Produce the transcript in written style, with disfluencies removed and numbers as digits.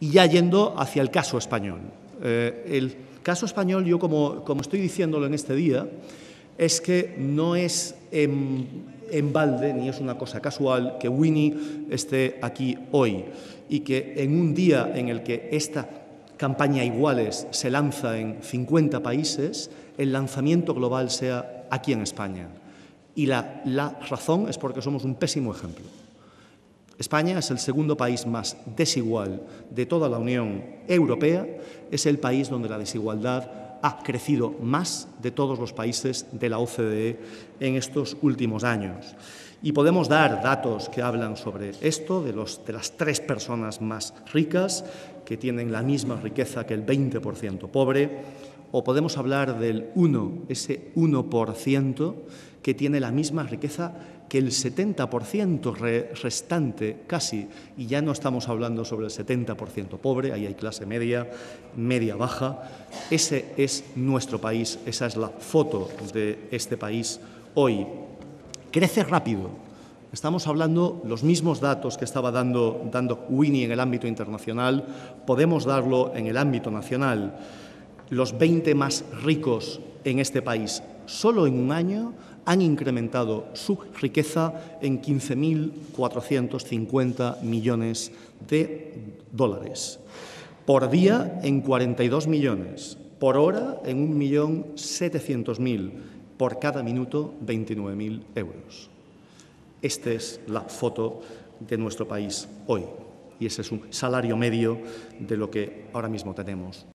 Y ya yendo hacia el caso español. El caso español, yo como estoy diciéndolo en este día, es que no es en balde, ni es una cosa casual, que Winnie esté aquí hoy y que en un día en el que esta campaña Iguales se lanza en 50 países, el lanzamiento global sea aquí en España. Y la razón es porque somos un pésimo ejemplo. España es el segundo país más desigual de toda la Unión Europea, es el país donde la desigualdad ha crecido más de todos los países de la OCDE en estos últimos años. Y podemos dar datos que hablan sobre esto, de las 3 personas más ricas, que tienen la misma riqueza que el 20% pobre, o podemos hablar del 1, ese 1%, que tiene la misma riqueza que el 70% restante casi, y ya no estamos hablando sobre el 70% pobre, ahí hay clase media, media baja. Ese es nuestro país, esa es la foto de este país hoy. Crece rápido, estamos hablando los mismos datos que estaba dando Winnie en el ámbito internacional, podemos darlo en el ámbito nacional. Los 20 más ricos en este país, solo en un año, han incrementado su riqueza en 15.450 millones de dólares. Por día, en 42 millones. Por hora, en 1.700.000. Por cada minuto, 29.000 euros. Esta es la foto de nuestro país hoy. Y ese es un salario medio de lo que ahora mismo tenemos.